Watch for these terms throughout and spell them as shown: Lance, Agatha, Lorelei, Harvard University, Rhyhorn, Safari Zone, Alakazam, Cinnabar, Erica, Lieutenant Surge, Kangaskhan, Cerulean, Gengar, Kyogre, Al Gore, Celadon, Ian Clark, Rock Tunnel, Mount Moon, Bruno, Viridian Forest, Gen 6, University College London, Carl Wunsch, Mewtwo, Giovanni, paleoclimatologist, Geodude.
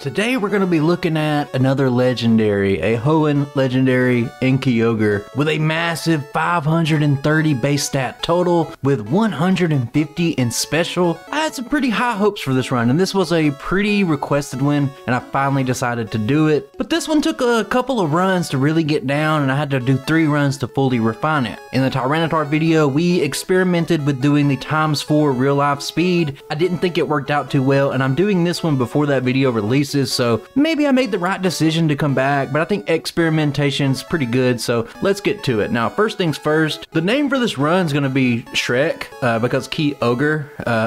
Today we're going to be looking at another legendary, a Hoenn legendary in Kyogre with a massive 530 base stat total with 150 in special. I had some pretty high hopes for this run, and this was a pretty requested win, and I finally decided to do it. But this one took a couple of runs to really get down, and I had to do 3 runs to fully refine it. In the Tyranitar video, we experimented with doing the ×4 real life speed. I didn't think it worked out too well, and I'm doing this one before that video releases. So maybe I made the right decision to come back, but I think experimentation's pretty good, so let's get to it. Now, first things first, the name for this run's gonna be Shrek, because Kyogre,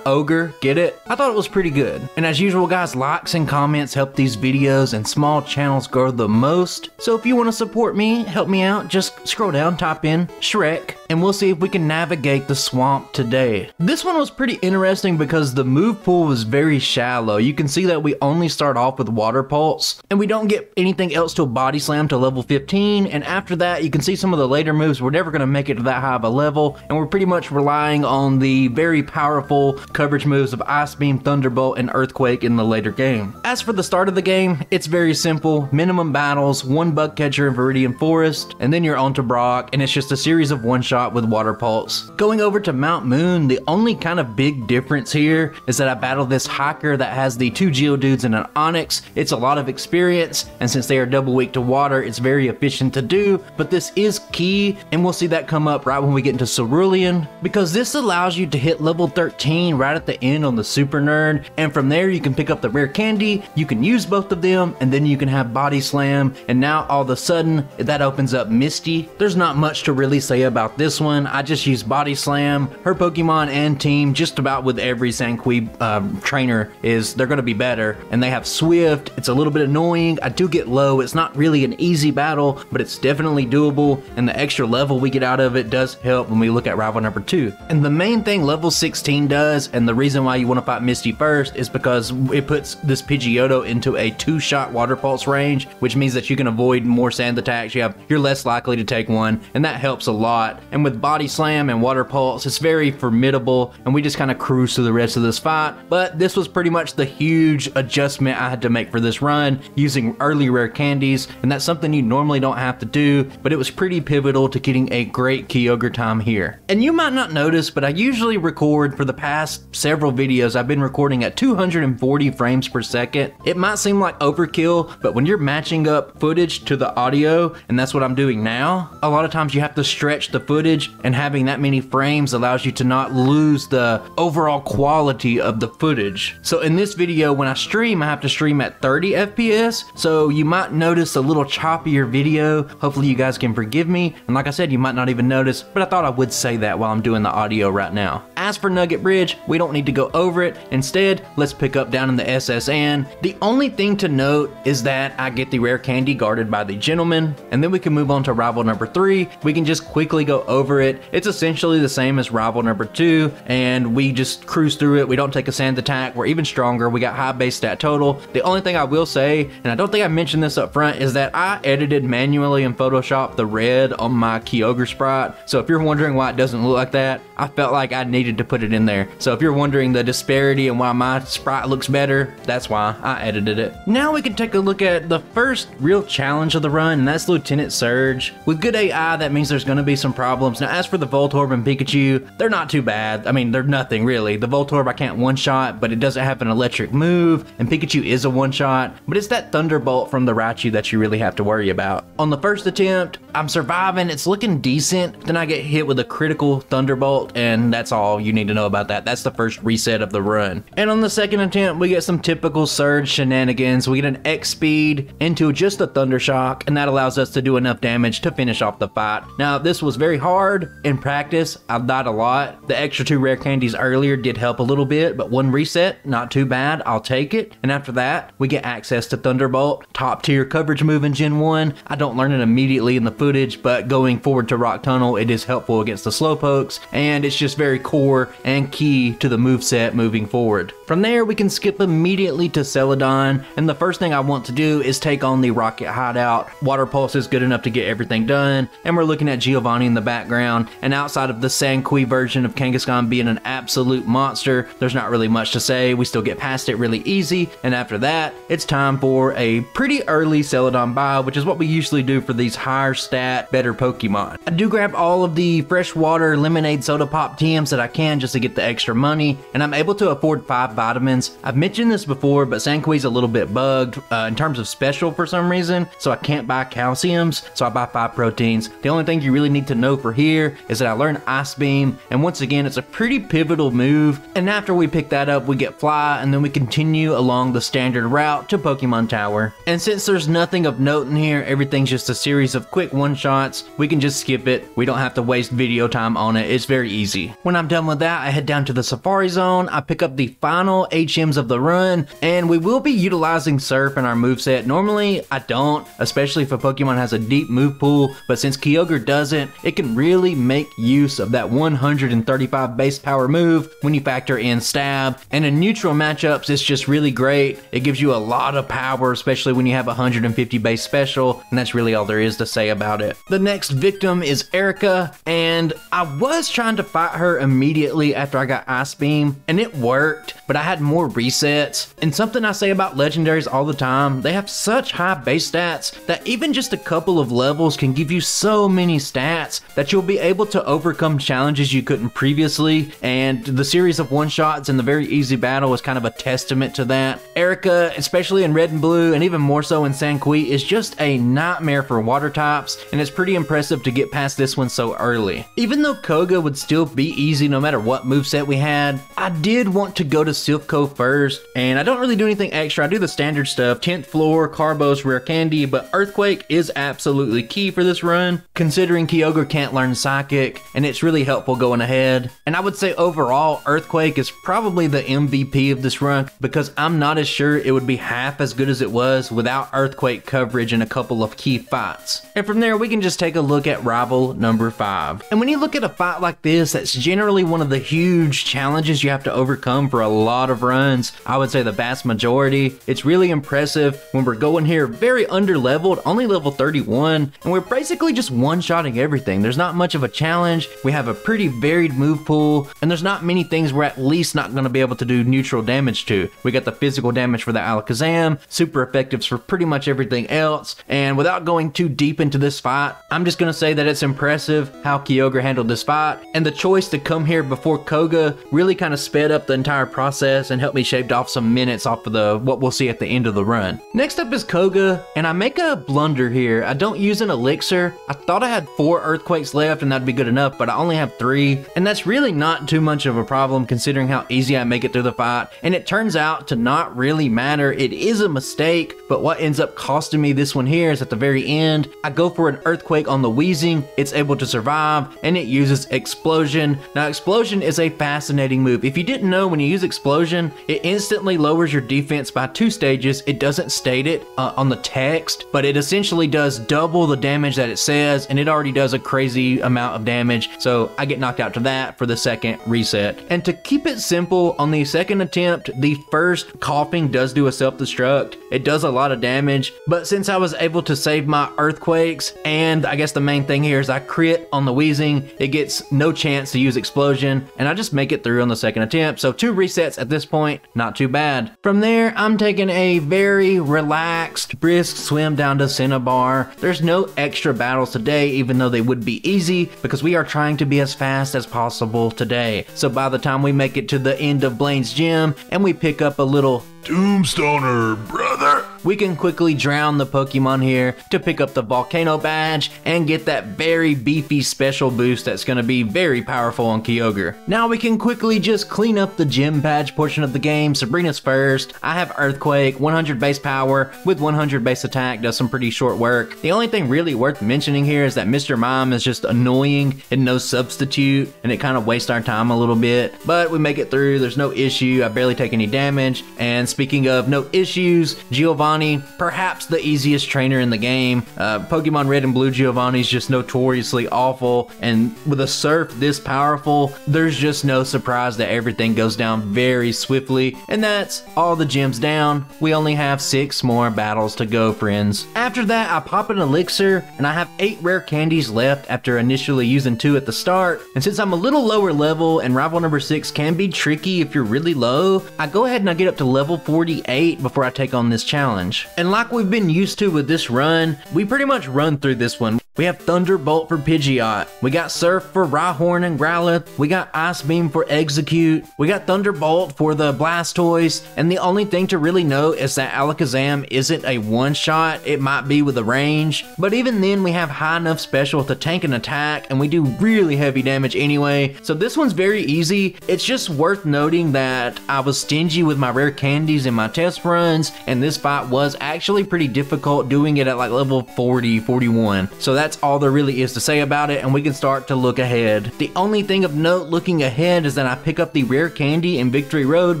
ogre, get it? I thought it was pretty good. And as usual guys, likes and comments help these videos and small channels grow the most. So if you wanna support me, help me out, just scroll down, type in Shrek, and we'll see if we can navigate the swamp today. This one was pretty interesting because the move pool was very shallow. You can see that we only start off with Water Pulse, and we don't get anything else till Body Slam to level 15, and after that you can see some of the later moves, we're never going to make it to that high of a level, and we're pretty much relying on the very powerful coverage moves of Ice Beam, Thunderbolt, and Earthquake in the later game. As for the start of the game, it's very simple, minimum battles, 1 Bug Catcher in Viridian Forest, and then you're on to Brock, and it's just a series of one-shot with Water Pulse. Going over to Mount Moon, the only kind of big difference here is that I battle this hiker that has the 2 Geodudes and an Onyx. It's a lot of experience, and since they are double weak to water, it's very efficient to do, but this is key, and we'll see that come up right when we get into Cerulean, because this allows you to hit level 13 right at the end on the Super Nerd, and from there you can pick up the Rare Candy, you can use both of them, and then you can have Body Slam, and now all of a sudden, that opens up Misty. There's not much to really say about this one, I just use Body Slam, her Pokemon and team, just about with every Sanqui trainer, is they're going to be better, and they have Swift. It's a little bit annoying. I do get low. It's not really an easy battle, but it's definitely doable, and the extra level we get out of it does help when we look at rival number 2. And the main thing level 16 does, and the reason why you want to fight Misty first, is because it puts this Pidgeotto into a 2-shot Water Pulse range, which means that you can avoid more sand attacks. You're less likely to take one, and that helps a lot. And with Body Slam and Water Pulse, it's very formidable, and we just kind of cruise through the rest of this fight, but this was pretty much the huge adjustment I had to make for this run, using early Rare Candies, and that's something you normally don't have to do, but it was pretty pivotal to getting a great Kyogre time here. And you might not notice, but I usually record, for the past several videos, I've been recording at 240 frames per second. It might seem like overkill, but when you're matching up footage to the audio, and that's what I'm doing now, a lot of times you have to stretch the footage, and having that many frames allows you to not lose the overall quality of the footage. So in this video, when I stream, I have to stream at 30 FPS, so you might notice a little choppier video. Hopefully you guys can forgive me, and like I said, you might not even notice, but I thought I would say that while I'm doing the audio right now. As for Nugget Bridge, we don't need to go over it. Instead, let's pick up down in the SSN. The only thing to note is that I get the Rare Candy guarded by the Gentleman, and then we can move on to rival number 3. We can just quickly go over it. It's essentially the same as rival number 2, and we just cruise through it. We don't take a sand attack. We're even stronger. We got high base stat total. The only thing I will say, and I don't think I mentioned this up front, is that I edited manually in Photoshop the red on my Kyogre sprite. So if you're wondering why it doesn't look like that, I felt like I needed to put it in there. So if you're wondering the disparity and why my sprite looks better, that's why I edited it. Now we can take a look at the first real challenge of the run, and that's Lieutenant Surge. With good AI, that means there's going to be some problems. Now as for the Voltorb and Pikachu, they're not too bad. I mean, they're nothing really. The Voltorb I can't one-shot, but it doesn't have an electric move, and Pikachu is a one-shot, but it's that Thunderbolt from the Raichu that you really have to worry about. On the first attempt, I'm surviving, it's looking decent, then I get hit with a critical Thunderbolt, and that's all you need to know about that. That's the first reset of the run. And on the second attempt, we get some typical Surge shenanigans. We get an X speed into just a Thunder Shock, and that allows us to do enough damage to finish off the fight. Now, this was very hard in practice. I've died a lot. The extra 2 Rare Candies earlier did help a little bit, but 1 reset, not too bad, I'll take it. And after that, we get access to Thunderbolt, top tier coverage move in Gen 1. I don't learn it immediately in the footage, but going forward to Rock Tunnel, it is helpful against the Slowpokes, and it's just very core core and key to the moveset moving forward. From there, we can skip immediately to Celadon, and the first thing I want to do is take on the Rocket Hideout. Water Pulse is good enough to get everything done, and we're looking at Giovanni in the background, and outside of the Sanqui version of Kangaskhan being an absolute monster, there's not really much to say. We still get past it really easy, and after that, it's time for a pretty early Celadon buy, which is what we usually do for these higher stat, better Pokemon. I do grab all of the freshwater lemonade soda pop TMs that I can just to get the extra money, and I'm able to afford 5 vitamins. I've mentioned this before, but Sanqui's a little bit bugged in terms of special for some reason, so I can't buy calciums, so I buy 5 proteins. The only thing you really need to know for here is that I learned Ice Beam, and once again, it's a pretty pivotal move, and after we pick that up, we get Fly, and then we continue along the standard route to Pokemon Tower. And since there's nothing of note in here, everything's just a series of quick one-shots. We can just skip it. We don't have to waste video time on it. It's very easy. When I'm done with that, I head down to the Safari Zone. I pick up the final HMs of the run, and we will be utilizing Surf in our moveset. Normally, I don't, especially if a Pokemon has a deep move pool, but since Kyogre doesn't, it can really make use of that 135 base power move when you factor in Stab. And in neutral matchups, it's just really great. It gives you a lot of power, especially when you have 150 base special, and that's really all there is to say about it. The next victim is Erica, and I was trying to fight her immediately after I got Ice Beam, and it worked, but I had more resets. And something I say about legendaries all the time, they have such high base stats that even just a couple of levels can give you so many stats that you'll be able to overcome challenges you couldn't previously, and the series of one-shots and the very easy battle is kind of a testament to that. Erica, especially in Red and Blue, and even more so in Sanqui, is just a nightmare for water types, and it's pretty impressive to get past this one so early. Even though Koga would still be easy no matter what moveset we had, I did want to go to Silph first, and I don't really do anything extra. I do the standard stuff, 10th floor, Carbos, Rare Candy, but Earthquake is absolutely key for this run, considering Kyogre can't learn Psychic, and it's really helpful going ahead. And I would say overall, Earthquake is probably the MVP of this run, because I'm not as sure it would be half as good as it was without Earthquake coverage in a couple of key fights. And from there, we can just take a look at rival number 5. And when you look at a fight like this, that's generally one of the huge challenges you have to overcome for a lot of runs. I would say the vast majority. It's really impressive when we're going here very under-leveled, only level 31, and we're basically just one-shotting everything. There's not much of a challenge. We have a pretty varied move pool, and there's not many things we're at least not going to be able to do neutral damage to. We got the physical damage for the Alakazam, super effectives for pretty much everything else, and without going too deep into this fight, I'm just going to say that it's impressive how Kyogre handled this fight, and the choice to come here before Koga really kind of sped up the entire process and helped me shaved off some minutes off of the what we'll see at the end of the run. Next up is Koga, and I make a blunder here. I don't use an elixir. I thought I had 4 earthquakes left and that'd be good enough, but I only have 3, and that's really not too much of a problem considering how easy I make it through the fight, and it turns out to not really matter. It is a mistake, but what ends up costing me this one here is at the very end, I go for an earthquake on the Weezing. It's able to survive, and it uses Explosion. Now, Explosion is a fascinating move. If you didn't know, when you use Explosion, it instantly lowers your defense by 2 stages. It doesn't state it on the text, but it essentially does double the damage that it says, and it already does a crazy amount of damage, so I get knocked out to that for the second reset. And to keep it simple, on the second attempt, the first coughing does do a self-destruct. It does a lot of damage, but since I was able to save my earthquakes, and I guess the main thing here is I crit on the Weezing, it gets no chance to use Explosion, and I just make it through on the second attempt. So 2 resets at this point, not too bad. From there, I'm taking a very relaxed, brisk swim down to Cinnabar. There's no extra battles today, even though they would be easy, because we are trying to be as fast as possible today. So by the time we make it to the end of Blaine's gym and we pick up a little Tombstoner, brother, we can quickly drown the Pokemon here to pick up the Volcano Badge and get that very beefy special boost that's going to be very powerful on Kyogre. Now we can quickly just clean up the Gym Badge portion of the game. Sabrina's first. I have Earthquake, 100 base power with 100 base attack, does some pretty short work. The only thing really worth mentioning here is that Mr. Mime is just annoying and no substitute, and it kind of wastes our time a little bit, but we make it through. There's no issue. I barely take any damage, and speaking of no issues, Giovanni Giovanni, perhaps the easiest trainer in the game. Pokemon Red and Blue Giovanni's just notoriously awful, and with a Surf this powerful, there's just no surprise that everything goes down very swiftly. And that's all the gyms down. We only have 6 more battles to go, friends. After that, I pop an elixir, and I have 8 rare candies left after initially using 2 at the start. And since I'm a little lower level and rival number 6 can be tricky if you're really low, I go ahead and I get up to level 48 before I take on this challenge. And like we've been used to with this run, we pretty much run through this one. We have Thunderbolt for Pidgeot, we got Surf for Rhyhorn and Growlithe, we got Ice Beam for Execute, we got Thunderbolt for the Blastoise, and the only thing to really note is that Alakazam isn't a one-shot, it might be with a range, but even then we have high enough special to tank an attack, and we do really heavy damage anyway, so this one's very easy. It's just worth noting that I was stingy with my rare candies in my test runs, and this fight was actually pretty difficult doing it at like level 40, 41, so that's all there really is to say about it, and we can start to look ahead. The only thing of note looking ahead is that I pick up the rare candy in Victory Road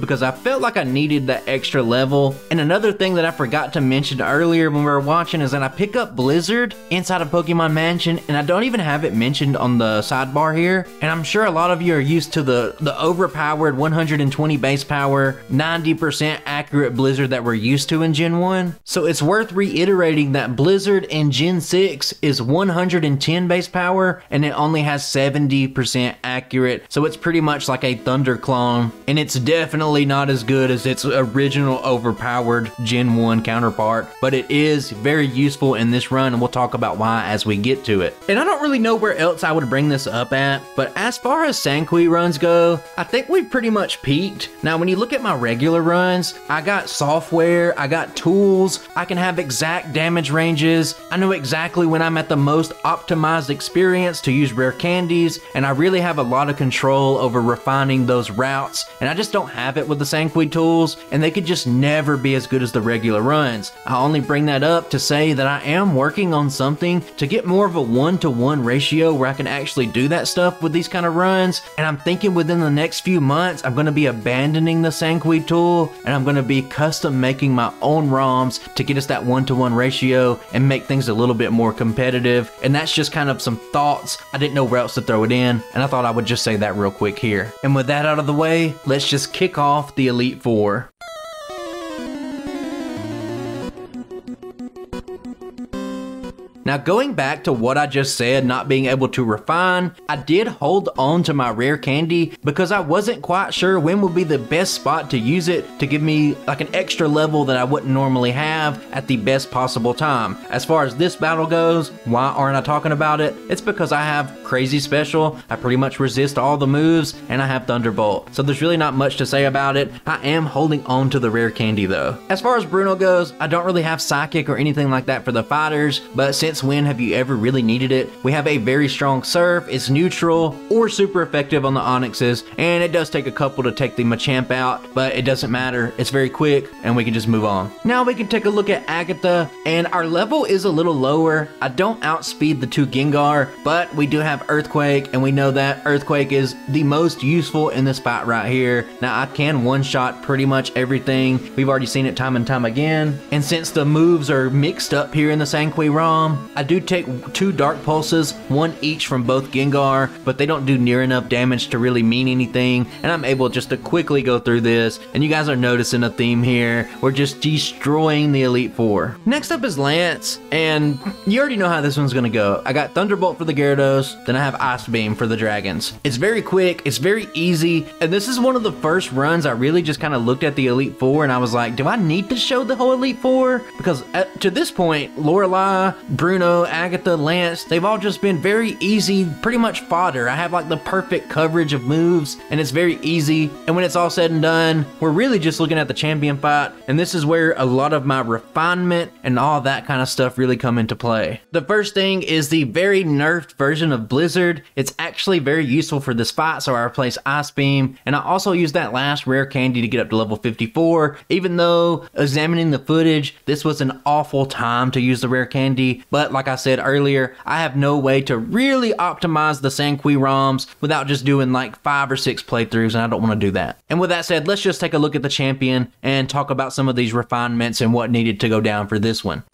because I felt like I needed that extra level. And another thing that I forgot to mention earlier when we were watching is that I pick up Blizzard inside of Pokemon Mansion, and I don't even have it mentioned on the sidebar here. And I'm sure a lot of you are used to the overpowered 120 base power, 90% accurate Blizzard that we're used to in Gen 1. So it's worth reiterating that Blizzard in Gen 6 is 110 base power, and it only has 70% accurate, so it's pretty much like a Thunder clone, and it's definitely not as good as its original overpowered Gen 1 counterpart, but it is very useful in this run, and we'll talk about why as we get to it. And I don't really know where else I would bring this up at, but as far as Sanqui runs go, I think we've pretty much peaked. Now when you look at my regular runs, I got software, I got tools, I can have exact damage ranges, I know exactly when I'm at the most optimized experience to use rare candies, and I really have a lot of control over refining those routes, and I just don't have it with the Sanqui tools, and they could just never be as good as the regular runs. I only bring that up to say that I am working on something to get more of a 1-to-1 ratio where I can actually do that stuff with these kind of runs, and I'm thinking within the next few months I'm going to be abandoning the Sanqui tool, and I'm going to be custom making my own ROMs to get us that 1-to-1 ratio and make things a little bit more competitive. And that's just kind of some thoughts. I didn't know where else to throw it in, and I thought I would just say that real quick here. And with that out of the way, let's just kick off the Elite Four. Now going back to what I just said, not being able to refine, I did hold on to my rare candy because I wasn't quite sure when would be the best spot to use it to give me like an extra level that I wouldn't normally have at the best possible time. As far as this battle goes, why aren't I talking about it? It's because I have crazy special, I pretty much resist all the moves, and I have Thunderbolt. So there's really not much to say about it. I am holding on to the rare candy though. As far as Bruno goes, I don't really have Psychic or anything like that for the fighters, but since when have you ever really needed it? We have a very strong Surf, it's neutral or super effective on the Onyxes, and it does take a couple to take the Machamp out, but it doesn't matter, it's very quick and we can just move on. Now we can take a look at Agatha, and our level is a little lower. I don't outspeed the 2 Gengar, but we do have Earthquake, and we know that Earthquake is the most useful in this fight right here. Now I can one-shot pretty much everything, we've already seen it time and time again, and since the moves are mixed up here in the Sanqui ROM, I do take 2 Dark Pulses, 1 each from both Gengar, but they don't do near enough damage to really mean anything, and I'm able just to quickly go through this, and you guys are noticing a theme here. We're just destroying the Elite Four. Next up is Lance, and you already know how this one's gonna go. I got Thunderbolt for the Gyarados, then I have Ice Beam for the Dragons. It's very quick, it's very easy, and this is one of the first runs I really just kind of looked at the Elite Four, and I was like, do I need to show the whole Elite Four? Because to this point, Lorelei, Bruno, Agatha, Lance, they've all just been very easy, pretty much fodder. I have like the perfect coverage of moves, and it's very easy, and when it's all said and done, we're really just looking at the champion fight, and this is where a lot of my refinement and all that kind of stuff really come into play. The first thing is the very nerfed version of Blizzard. It's actually very useful for this fight, so I replace Ice Beam, and I also use that last rare candy to get up to level 54, even though examining the footage, this was an awful time to use the rare candy, but But like I said earlier, I have no way to really optimize the Sanqui ROMs without just doing like 5 or 6 playthroughs, and I don't want to do that. And with that said, let's just take a look at the champion and talk about some of these refinements and what needed to go down for this one.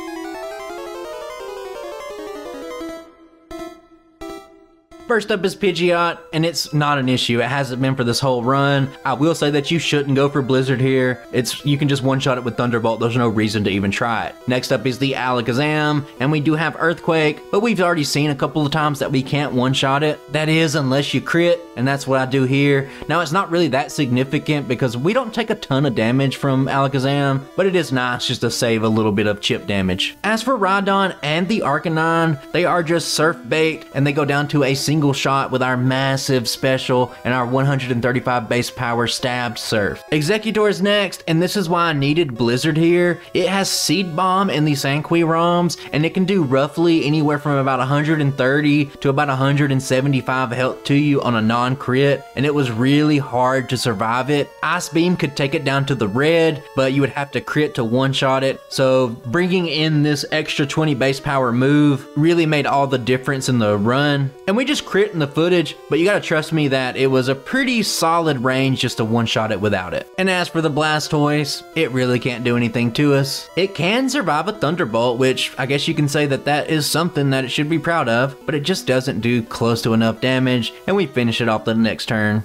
First up is Pidgeot, and it's not an issue. It hasn't been for this whole run. I will say that you shouldn't go for Blizzard here. You can just one-shot it with Thunderbolt. There's no reason to even try it. Next up is the Alakazam, and we do have Earthquake, but we've already seen a couple of times that we can't one-shot it. That is unless you crit, and that's what I do here. Now, it's not really that significant because we don't take a ton of damage from Alakazam, but it is nice just to save a little bit of chip damage. As for Rhydon and the Arcanine, they are just Surf Bait, and they go down to a single shot with our massive special and our 135 base power stabbed surf. Executor is next, and this is why I needed Blizzard here. It has Seed Bomb in the Sanqui ROMs, and it can do roughly anywhere from about 130 to about 175 health to you on a non-crit, and it was really hard to survive it. Ice Beam could take it down to the red, but you would have to crit to one-shot it, so bringing in this extra 20 base power move really made all the difference in the run. And we just crit in the footage, but you gotta trust me that it was a pretty solid range just to one-shot it without it. And as for the Blastoise, it really can't do anything to us. It can survive a Thunderbolt, which I guess you can say that that is something that it should be proud of, but it just doesn't do close to enough damage, and we finish it off the next turn.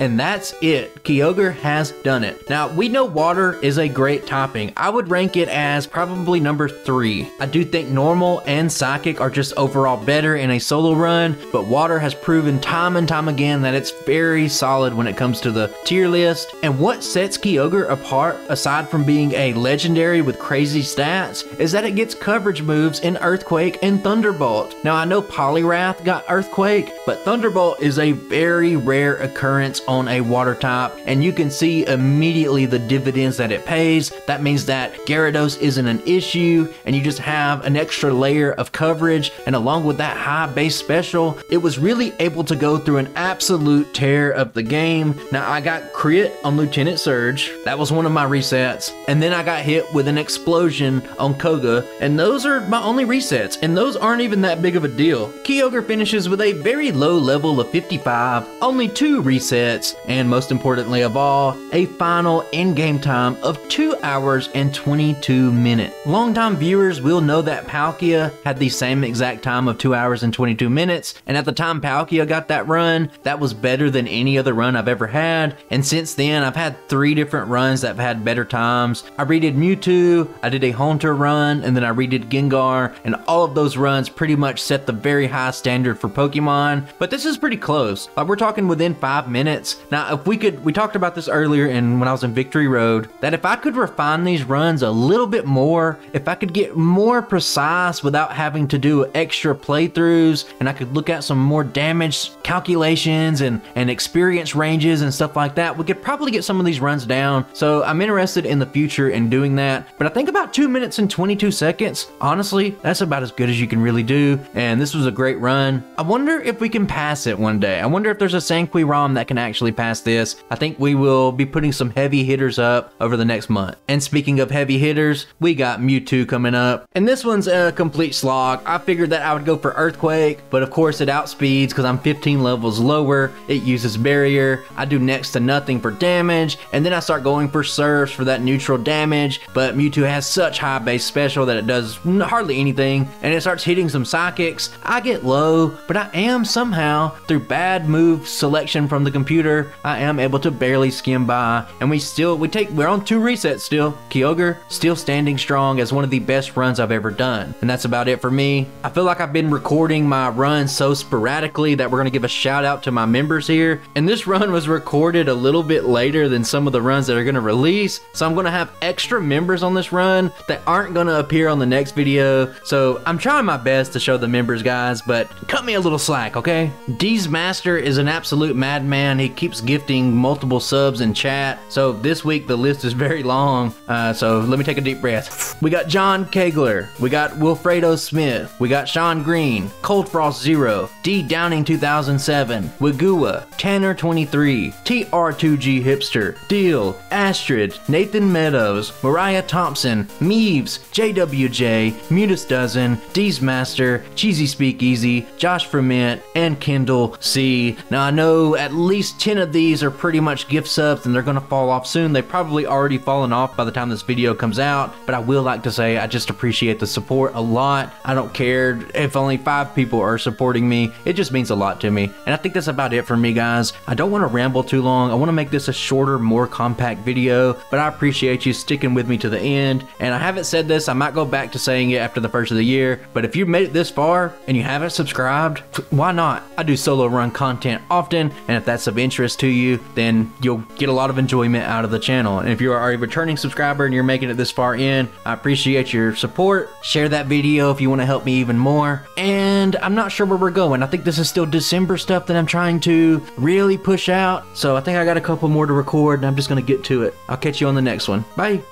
And that's it. Kyogre has done it. Now, we know water is a great topping. I would rank it as probably number 3. I do think normal and psychic are just overall better in a solo run, but water has proven time and time again that it's very solid when it comes to the tier list. And what sets Kyogre apart, aside from being a legendary with crazy stats, is that it gets coverage moves in Earthquake and Thunderbolt. Now, I know Poliwrath got Earthquake, but Thunderbolt is a very rare occurrence on a water type, and you can see immediately the dividends that it pays. That means that Gyarados isn't an issue, and you just have an extra layer of coverage, and along with that high base special, it was really able to go through an absolute tear of the game. Now, I got crit on Lieutenant Surge. That was one of my resets, and then I got hit with an explosion on Koga, and those are my only resets, and those aren't even that big of a deal. Kyogre finishes with a very low level of 55, only 2 resets, and most importantly of all, a final in-game time of 2 hours and 22 minutes. Longtime viewers will know that Palkia had the same exact time of 2 hours and 22 minutes, and at the time Palkia got that run, that was better than any other run I've ever had, and since then I've had 3 different runs that have had better times. I redid Mewtwo, I did a Haunter run, and then I redid Gengar, and all of those runs pretty much set the very high standard for Pokemon, but this is pretty close. Like, we're talking within 5 minutes. Now, if we talked about this earlier and when I was in Victory Road, that if I could refine these runs a little bit more, if I could get more precise without having to do extra playthroughs, and I could look at some more damage calculations and experience ranges and stuff like that, we could probably get some of these runs down. So I'm interested in the future in doing that, but I think about 2 minutes and 22 seconds, honestly, that's about as good as you can really do, and this was a great run. I wonder if we can pass it one day. I wonder if there's a Sanqui ROM that can actually past this. I think we will be putting some heavy hitters up over the next month. And speaking of heavy hitters, we got Mewtwo coming up, and this one's a complete slog. I figured that I would go for Earthquake, but of course it outspeeds because I'm 15 levels lower. It uses Barrier. I do next to nothing for damage, and then I start going for Surfs for that neutral damage, but Mewtwo has such high base special that it does hardly anything, and it starts hitting some Psychics. I get low, but I am somehow, through bad move selection from the computer, I am able to barely skim by, and we're on 2 resets still. Kyogre still standing strong as one of the best runs I've ever done, and that's about it for me. I feel like I've been recording my run so sporadically that we're gonna give a shout out to my members here, and this run was recorded a little bit later than some of the runs that are gonna release, so I'm gonna have extra members on this run that aren't gonna appear on the next video, so I'm trying my best to show the members, guys, but cut me a little slack, okay? D's Master is an absolute madman. He week keeps gifting multiple subs in chat. So this week the list is very long. So let me take a deep breath. We got John Kegler. We got Wilfredo Smith. We got Sean Green, Cold Frost Zero, D Downing 2007, Wagua, Tanner 23, TR2G Hipster, Deal, Astrid, Nathan Meadows, Mariah Thompson, Meeves, JWJ, Mutus Dozen, D's Master, Cheesy Speakeasy, Josh Ferment, and Kendall C. Now I know at least 10 of these are pretty much gift subs and they're gonna fall off soon. They've probably already fallen off by the time this video comes out, but I will like to say I just appreciate the support a lot. I don't care if only 5 people are supporting me. It just means a lot to me. And I think that's about it for me, guys. I don't want to ramble too long. I want to make this a shorter, more compact video, but I appreciate you sticking with me to the end. And I haven't said this, I might go back to saying it after the first of the year, but if you've made it this far and you haven't subscribed, why not? I do solo run content often, and if that's of interest to you, then you'll get a lot of enjoyment out of the channel. And if you are a returning subscriber and you're making it this far in, I appreciate your support. Share that video if you want to help me even more. And I'm not sure where we're going. I think this is still December stuff that I'm trying to really push out. So I think I got a couple more to record and I'm just going to get to it. I'll catch you on the next one. Bye.